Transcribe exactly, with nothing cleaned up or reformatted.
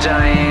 dying.